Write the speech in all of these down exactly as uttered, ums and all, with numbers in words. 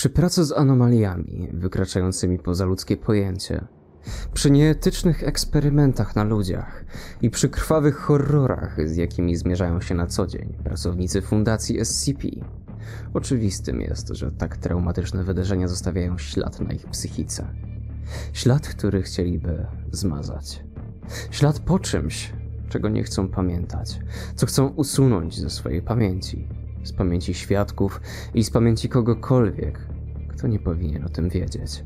Przy pracy z anomaliami, wykraczającymi poza ludzkie pojęcie, przy nieetycznych eksperymentach na ludziach i przy krwawych horrorach, z jakimi zmierzają się na co dzień pracownicy Fundacji S C P, oczywistym jest, że tak traumatyczne wydarzenia zostawiają ślad na ich psychice. Ślad, który chcieliby zmazać. Ślad po czymś, czego nie chcą pamiętać, co chcą usunąć ze swojej pamięci, z pamięci świadków i z pamięci kogokolwiek, kto nie powinien o tym wiedzieć.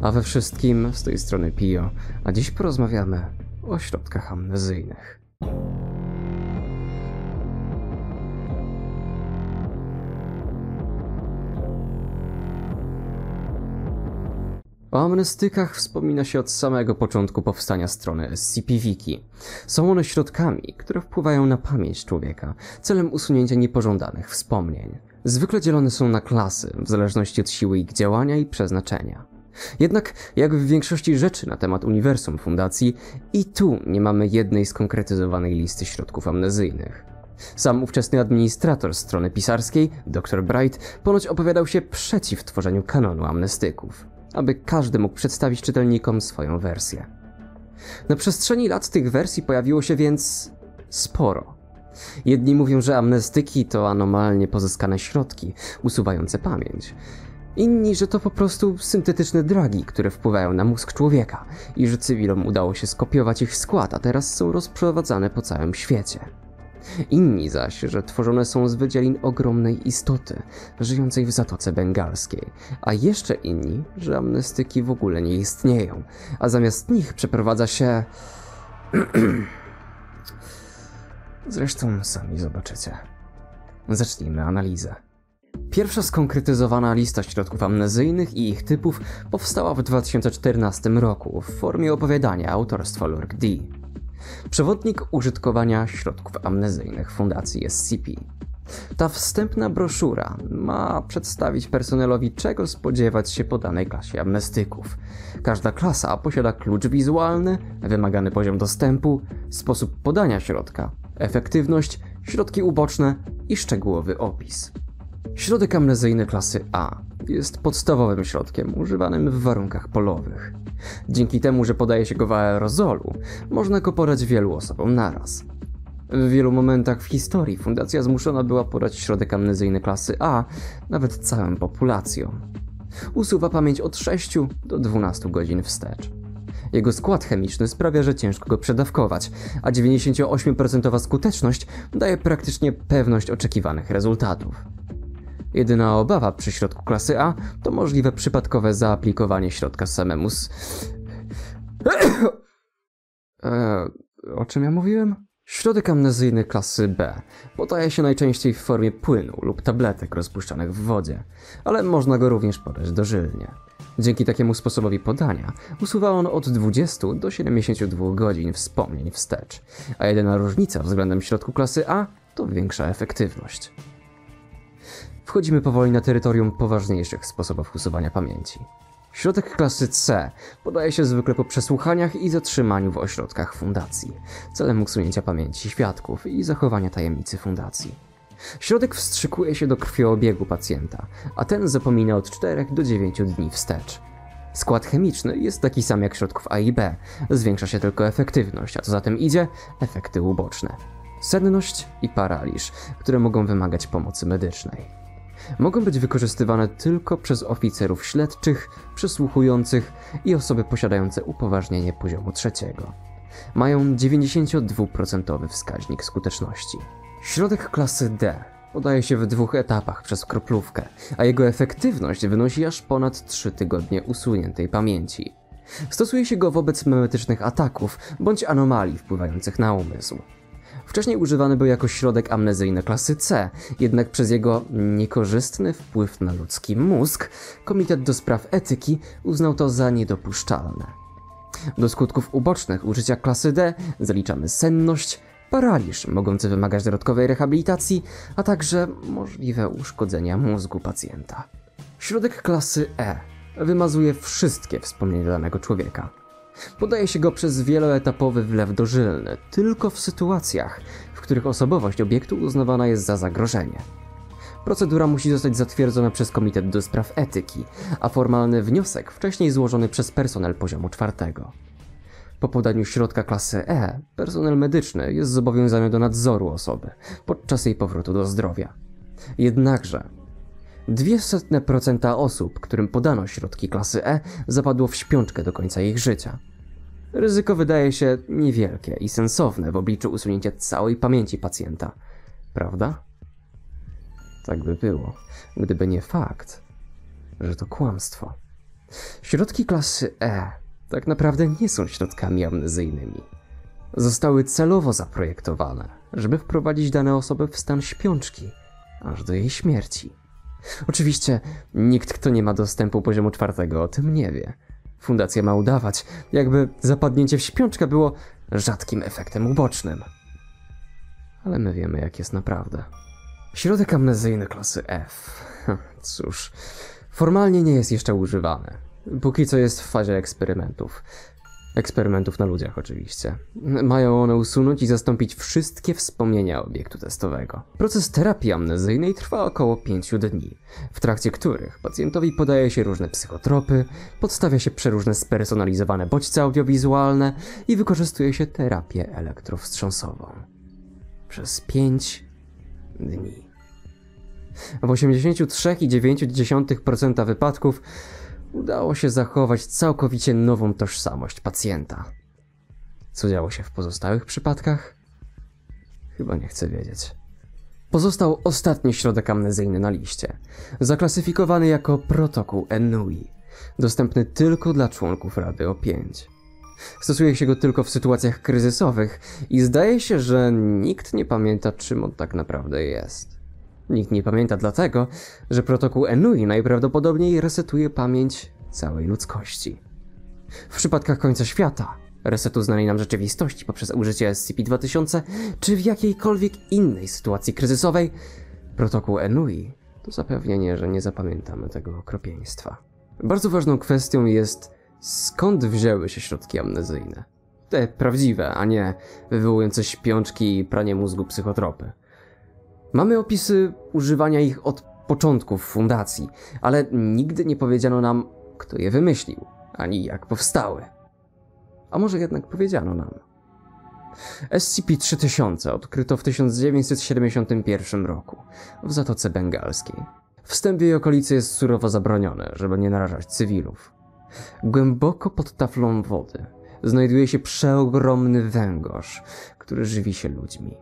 A we wszystkim z tej strony Pio, a dziś porozmawiamy o środkach amnezyjnych. O amnestykach wspomina się od samego początku powstania strony S C P Wiki. Są one środkami, które wpływają na pamięć człowieka celem usunięcia niepożądanych wspomnień. Zwykle dzielone są na klasy, w zależności od siły ich działania i przeznaczenia. Jednak, jak w większości rzeczy na temat uniwersum fundacji, i tu nie mamy jednej skonkretyzowanej listy środków amnezyjnych. Sam ówczesny administrator strony pisarskiej, doktor Bright, ponoć opowiadał się przeciw tworzeniu kanonu amnestyków, aby każdy mógł przedstawić czytelnikom swoją wersję. Na przestrzeni lat tych wersji pojawiło się więc sporo. Jedni mówią, że amnestyki to anomalnie pozyskane środki usuwające pamięć. Inni, że to po prostu syntetyczne dragi, które wpływają na mózg człowieka i że cywilom udało się skopiować ich skład, a teraz są rozprowadzane po całym świecie. Inni zaś, że tworzone są z wydzielin ogromnej istoty, żyjącej w Zatoce Bengalskiej, a jeszcze inni, że amnestyki w ogóle nie istnieją, a zamiast nich przeprowadza się... Zresztą sami zobaczycie. Zacznijmy analizę. Pierwsza skonkretyzowana lista środków amnezyjnych i ich typów powstała w dwa tysiące czternastym roku w formie opowiadania autorstwa LurkD. Przewodnik Użytkowania Środków Amnezyjnych Fundacji S C P. Ta wstępna broszura ma przedstawić personelowi, czego spodziewać się po danej klasie amnestyków. Każda klasa posiada klucz wizualny, wymagany poziom dostępu, sposób podania środka, efektywność, środki uboczne i szczegółowy opis. Środek amnezyjny klasy A jest podstawowym środkiem używanym w warunkach polowych. Dzięki temu, że podaje się go w aerozolu, można go podać wielu osobom naraz. W wielu momentach w historii fundacja zmuszona była podać środek amnezyjny klasy A nawet całym populacjom. Usuwa pamięć od sześciu do dwunastu godzin wstecz. Jego skład chemiczny sprawia, że ciężko go przedawkować, a dziewięćdziesięcioośmioprocentowa skuteczność daje praktycznie pewność oczekiwanych rezultatów. Jedyna obawa przy środku klasy A to możliwe przypadkowe zaaplikowanie środka samemu z... e, o czym ja mówiłem? Środek amnezyjny klasy B podaje się najczęściej w formie płynu lub tabletek rozpuszczanych w wodzie, ale można go również podać dożylnie. Dzięki takiemu sposobowi podania usuwa on od dwudziestu do siedemdziesięciu dwóch godzin wspomnień wstecz, a jedyna różnica względem środku klasy A to większa efektywność. Wchodzimy powoli na terytorium poważniejszych sposobów usuwania pamięci. Środek klasy C podaje się zwykle po przesłuchaniach i zatrzymaniu w ośrodkach fundacji, celem usunięcia pamięci świadków i zachowania tajemnicy fundacji. Środek wstrzykuje się do krwioobiegu pacjenta, a ten zapomina od czterech do dziewięciu dni wstecz. Skład chemiczny jest taki sam jak środków A i B, zwiększa się tylko efektywność, a co za tym idzie efekty uboczne. Senność i paraliż, które mogą wymagać pomocy medycznej. Mogą być wykorzystywane tylko przez oficerów śledczych, przesłuchujących i osoby posiadające upoważnienie poziomu trzeciego. Mają dziewięćdziesięciodwuprocentowy wskaźnik skuteczności. Środek klasy D podaje się w dwóch etapach przez kroplówkę, a jego efektywność wynosi aż ponad trzy tygodnie usuniętej pamięci. Stosuje się go wobec memetycznych ataków bądź anomalii wpływających na umysł. Wcześniej używany był jako środek amnezyjny klasy C, jednak przez jego niekorzystny wpływ na ludzki mózg Komitet do Spraw Etyki uznał to za niedopuszczalne. Do skutków ubocznych użycia klasy D zaliczamy senność, paraliż mogący wymagać dodatkowej rehabilitacji, a także możliwe uszkodzenia mózgu pacjenta. Środek klasy E wymazuje wszystkie wspomnienia danego człowieka. Podaje się go przez wieloetapowy wlew dożylny, tylko w sytuacjach, w których osobowość obiektu uznawana jest za zagrożenie. Procedura musi zostać zatwierdzona przez Komitet do Spraw Etyki, a formalny wniosek wcześniej złożony przez personel poziomu czwartego. Po podaniu środka klasy E, personel medyczny jest zobowiązany do nadzoru osoby podczas jej powrotu do zdrowia. Jednakże dwieście procent osób, którym podano środki klasy E, zapadło w śpiączkę do końca ich życia. Ryzyko wydaje się niewielkie i sensowne w obliczu usunięcia całej pamięci pacjenta, prawda? Tak by było, gdyby nie fakt, że to kłamstwo. Środki klasy E tak naprawdę nie są środkami amnezyjnymi. Zostały celowo zaprojektowane, żeby wprowadzić dane osoby w stan śpiączki, aż do jej śmierci. Oczywiście nikt, kto nie ma dostępu poziomu czwartego, o tym nie wie. Fundacja ma udawać, jakby zapadnięcie w śpiączkę było rzadkim efektem ubocznym. Ale my wiemy, jak jest naprawdę. Środek amnezyjny klasy F. Cóż, formalnie nie jest jeszcze używany. Póki co jest w fazie eksperymentów. Eksperymentów na ludziach oczywiście. Mają one usunąć i zastąpić wszystkie wspomnienia obiektu testowego. Proces terapii amnezyjnej trwa około pięciu dni, w trakcie których pacjentowi podaje się różne psychotropy, podstawia się przeróżne spersonalizowane bodźce audiowizualne i wykorzystuje się terapię elektrowstrząsową. Przez pięć dni. W osiemdziesięciu trzech przecinek dziewięć procent wypadków udało się zachować całkowicie nową tożsamość pacjenta. Co działo się w pozostałych przypadkach? Chyba nie chcę wiedzieć. Pozostał ostatni środek amnezyjny na liście, zaklasyfikowany jako protokół Enui, dostępny tylko dla członków Rady O pięć. Stosuje się go tylko w sytuacjach kryzysowych i zdaje się, że nikt nie pamięta, czym on tak naprawdę jest. Nikt nie pamięta dlatego, że protokół Enui najprawdopodobniej resetuje pamięć całej ludzkości. W przypadkach końca świata, resetu znanej nam rzeczywistości poprzez użycie S C P dwa tysiące, czy w jakiejkolwiek innej sytuacji kryzysowej, protokół Enui to zapewnienie, że nie zapamiętamy tego okropieństwa. Bardzo ważną kwestią jest, skąd wzięły się środki amnezyjne. Te prawdziwe, a nie wywołujące śpiączki i pranie mózgu psychotropy. Mamy opisy używania ich od początków fundacji, ale nigdy nie powiedziano nam, kto je wymyślił, ani jak powstały. A może jednak powiedziano nam. S C P trzy tysiące odkryto w tysiąc dziewięćset siedemdziesiątym pierwszym roku w Zatoce Bengalskiej. Wstęp w jej okolicy jest surowo zabroniony, żeby nie narażać cywilów. Głęboko pod taflą wody znajduje się przeogromny węgorz, który żywi się ludźmi.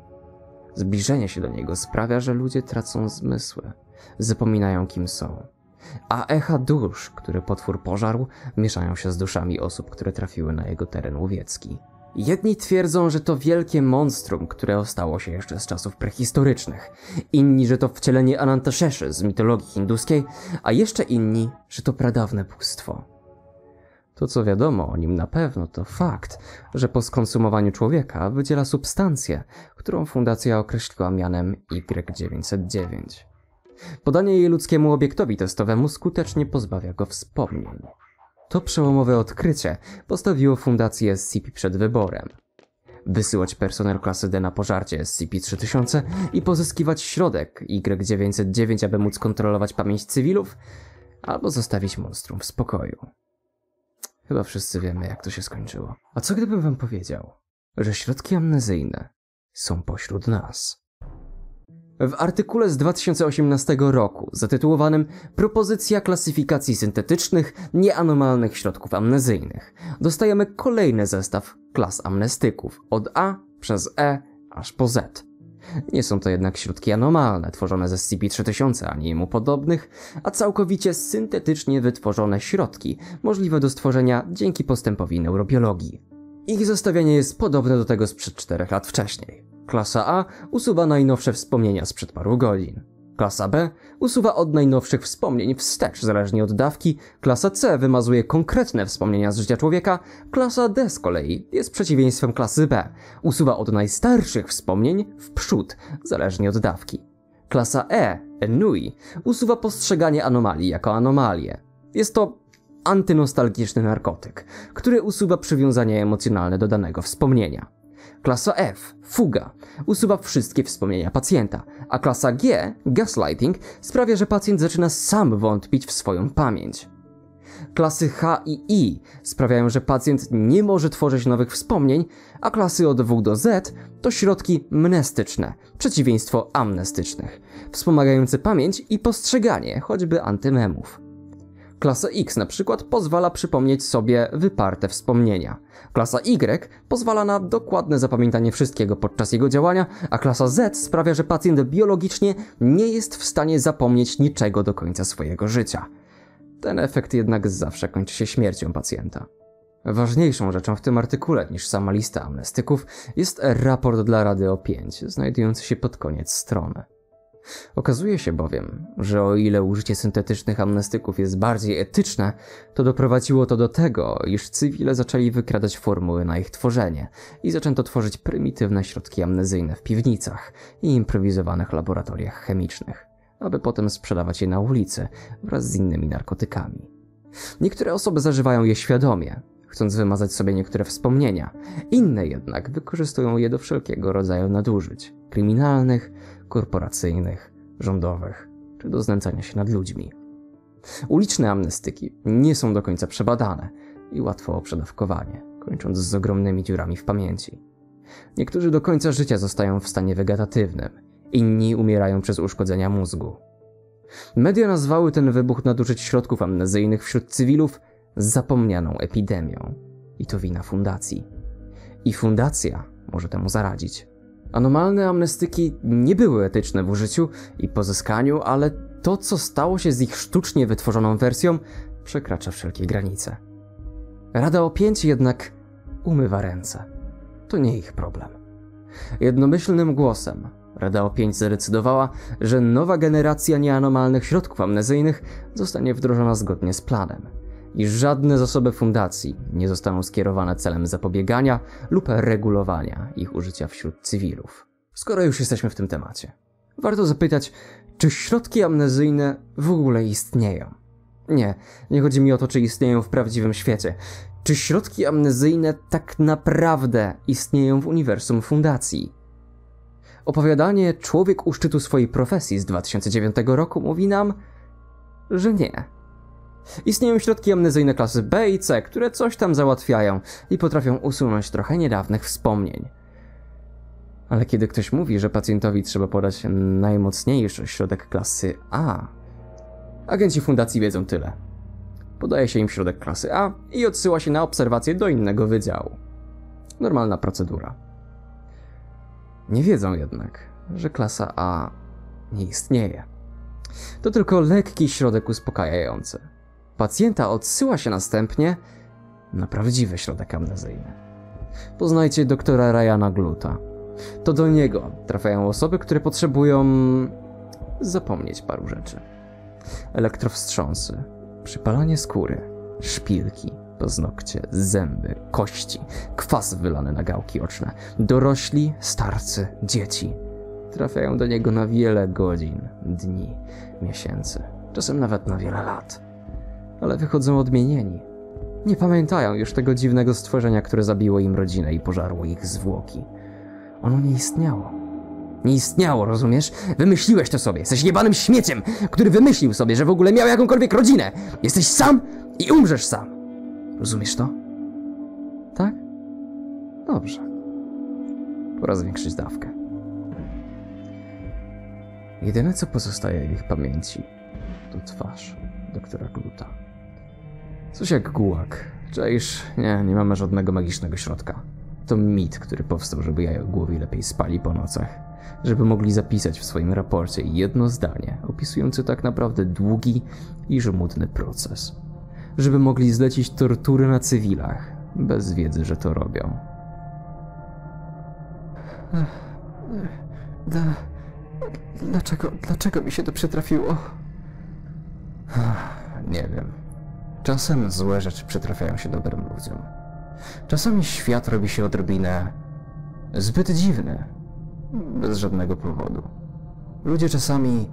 Zbliżenie się do niego sprawia, że ludzie tracą zmysły, zapominają, kim są. A echa dusz, które potwór pożarł, mieszają się z duszami osób, które trafiły na jego teren łowiecki. Jedni twierdzą, że to wielkie monstrum, które ostało się jeszcze z czasów prehistorycznych. Inni, że to wcielenie Anantasheszy z mitologii hinduskiej, a jeszcze inni, że to pradawne bóstwo. To, co wiadomo o nim na pewno, to fakt, że po skonsumowaniu człowieka wydziela substancję, którą fundacja określiła mianem Y dziewięćset dziewięć. Podanie jej ludzkiemu obiektowi testowemu skutecznie pozbawia go wspomnień. To przełomowe odkrycie postawiło fundację S C P przed wyborem. Wysyłać personel klasy D na pożarcie S C P trzy tysiące i pozyskiwać środek Y dziewięćset dziewięć, aby móc kontrolować pamięć cywilów, albo zostawić monstrum w spokoju. Chyba wszyscy wiemy, jak to się skończyło. A co gdybym wam powiedział, że środki amnezyjne są pośród nas? W artykule z dwa tysiące osiemnastego roku zatytułowanym Propozycja klasyfikacji syntetycznych nieanomalnych środków amnezyjnych dostajemy kolejny zestaw klas amnestyków od A przez E aż po Z. Nie są to jednak środki anomalne, tworzone z S C P trzy tysiące ani jemu podobnych, a całkowicie syntetycznie wytworzone środki, możliwe do stworzenia dzięki postępowi neurobiologii. Ich zestawienie jest podobne do tego sprzed czterech lat wcześniej. Klasa A usuwa najnowsze wspomnienia sprzed paru godzin. Klasa B usuwa od najnowszych wspomnień wstecz, zależnie od dawki. Klasa C wymazuje konkretne wspomnienia z życia człowieka. Klasa D z kolei jest przeciwieństwem klasy B. Usuwa od najstarszych wspomnień w przód, zależnie od dawki. Klasa E, Enui, usuwa postrzeganie anomalii jako anomalię. Jest to antynostalgiczny narkotyk, który usuwa przywiązania emocjonalne do danego wspomnienia. Klasa F – fuga – usuwa wszystkie wspomnienia pacjenta, a klasa G – gaslighting – sprawia, że pacjent zaczyna sam wątpić w swoją pamięć. Klasy H i I sprawiają, że pacjent nie może tworzyć nowych wspomnień, a klasy od W do Z to środki mnestyczne, przeciwieństwo amnestycznych, wspomagające pamięć i postrzeganie choćby antymemów. Klasa X na przykład pozwala przypomnieć sobie wyparte wspomnienia. Klasa Y pozwala na dokładne zapamiętanie wszystkiego podczas jego działania, a klasa Z sprawia, że pacjent biologicznie nie jest w stanie zapomnieć niczego do końca swojego życia. Ten efekt jednak zawsze kończy się śmiercią pacjenta. Ważniejszą rzeczą w tym artykule niż sama lista amnestyków jest raport dla Rady O pięć, znajdujący się pod koniec strony. Okazuje się bowiem, że o ile użycie syntetycznych amnestyków jest bardziej etyczne, to doprowadziło to do tego, iż cywile zaczęli wykradać formuły na ich tworzenie i zaczęto tworzyć prymitywne środki amnezyjne w piwnicach i improwizowanych laboratoriach chemicznych, aby potem sprzedawać je na ulicy wraz z innymi narkotykami. Niektóre osoby zażywają je świadomie, chcąc wymazać sobie niektóre wspomnienia, inne jednak wykorzystują je do wszelkiego rodzaju nadużyć kryminalnych, korporacyjnych, rządowych czy do znęcania się nad ludźmi. Uliczne amnestyki nie są do końca przebadane i łatwo o przedawkowanie, kończąc z ogromnymi dziurami w pamięci. Niektórzy do końca życia zostają w stanie wegetatywnym, inni umierają przez uszkodzenia mózgu. Media nazwały ten wybuch nadużyć środków amnezyjnych wśród cywilów zapomnianą epidemią. I to wina fundacji. I fundacja może temu zaradzić. Anomalne amnestyki nie były etyczne w użyciu i pozyskaniu, ale to, co stało się z ich sztucznie wytworzoną wersją, przekracza wszelkie granice. Rada O pięć jednak umywa ręce. To nie ich problem. Jednomyślnym głosem Rada O pięć zadecydowała, że nowa generacja nieanomalnych środków amnezyjnych zostanie wdrożona zgodnie z planem i żadne zasoby fundacji nie zostaną skierowane celem zapobiegania lub regulowania ich użycia wśród cywilów. Skoro już jesteśmy w tym temacie, warto zapytać, czy środki amnezyjne w ogóle istnieją? Nie, nie chodzi mi o to, czy istnieją w prawdziwym świecie. Czy środki amnezyjne tak naprawdę istnieją w uniwersum fundacji? Opowiadanie Człowiek u szczytu swojej profesji z dwa tysiące dziewiątego roku mówi nam, że nie. Istnieją środki amnezyjne klasy B i C, które coś tam załatwiają i potrafią usunąć trochę niedawnych wspomnień. Ale kiedy ktoś mówi, że pacjentowi trzeba podać najmocniejszy środek klasy A, agenci fundacji wiedzą tyle. Podaje się im środek klasy A i odsyła się na obserwację do innego wydziału. Normalna procedura. Nie wiedzą jednak, że klasa A nie istnieje. To tylko lekki środek uspokajający. Pacjenta odsyła się następnie na prawdziwy środek amnezyjny. Poznajcie doktora Rajana Gluta. To do niego trafiają osoby, które potrzebują zapomnieć paru rzeczy. Elektrowstrząsy, przypalanie skóry, szpilki, paznokcie, zęby, kości, kwas wylany na gałki oczne. Dorośli, starcy, dzieci trafiają do niego na wiele godzin, dni, miesięcy, czasem nawet na wiele lat. Ale wychodzą odmienieni. Nie pamiętają już tego dziwnego stworzenia, które zabiło im rodzinę i pożarło ich zwłoki. Ono nie istniało. Nie istniało, rozumiesz? Wymyśliłeś to sobie. Jesteś jebanym śmieciem, który wymyślił sobie, że w ogóle miał jakąkolwiek rodzinę. Jesteś sam i umrzesz sam. Rozumiesz to? Tak? Dobrze. Pora zwiększyć dawkę. Jedyne, co pozostaje w ich pamięci, to twarz doktora Gluta. Coś jak gułak. Czaisz? Nie, nie mamy żadnego magicznego środka. To mit, który powstał, żeby jajogłowi lepiej spali po nocach. Żeby mogli zapisać w swoim raporcie jedno zdanie, opisujące tak naprawdę długi i żmudny proces. Żeby mogli zlecić tortury na cywilach, bez wiedzy, że to robią. Dlaczego, dlaczego mi się to przytrafiło? Nie wiem. Czasem złe rzeczy przytrafiają się dobrym ludziom. Czasami świat robi się odrobinę zbyt dziwny, bez żadnego powodu. Ludzie czasami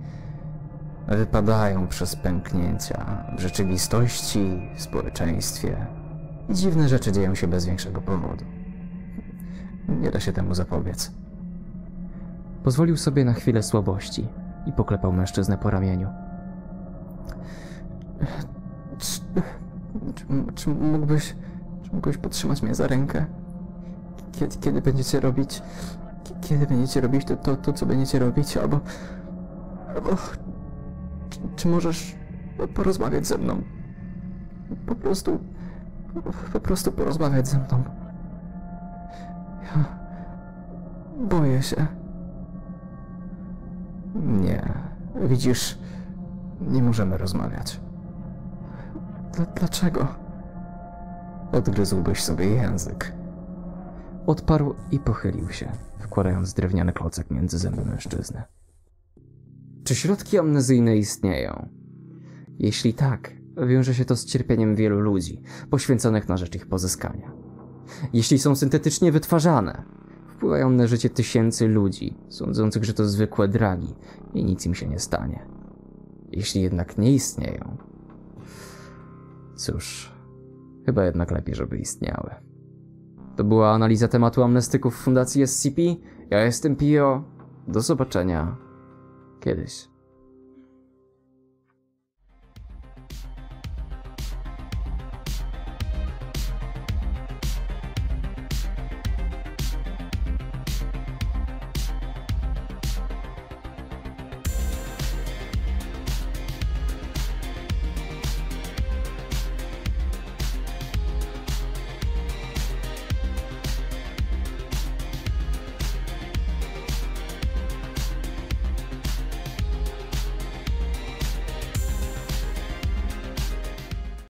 wypadają przez pęknięcia w rzeczywistości, w społeczeństwie. Dziwne rzeczy dzieją się bez większego powodu. Nie da się temu zapobiec. Pozwolił sobie na chwilę słabości i poklepał mężczyznę po ramieniu. Czy, czy, czy, mógłbyś, czy mógłbyś podtrzymać mnie za rękę? Kiedy, kiedy będziecie robić... Kiedy będziecie robić to, to, to co będziecie robić, albo... albo czy, czy możesz porozmawiać ze mną? Po prostu... Po prostu porozmawiać ze mną. Ja... boję się. Nie. Widzisz... Nie możemy rozmawiać. Dla, dlaczego? Odgryzłbyś sobie język. Odparł i pochylił się, wkładając drewniany klocek między zęby mężczyzny. Czy środki amnezyjne istnieją? Jeśli tak, wiąże się to z cierpieniem wielu ludzi, poświęconych na rzecz ich pozyskania. Jeśli są syntetycznie wytwarzane, wpływają na życie tysięcy ludzi, sądzących, że to zwykłe dragi i nic im się nie stanie. Jeśli jednak nie istnieją... Cóż, chyba jednak lepiej, żeby istniały. To była analiza tematu amnestyków Fundacji S C P. Ja jestem Pio. Do zobaczenia kiedyś.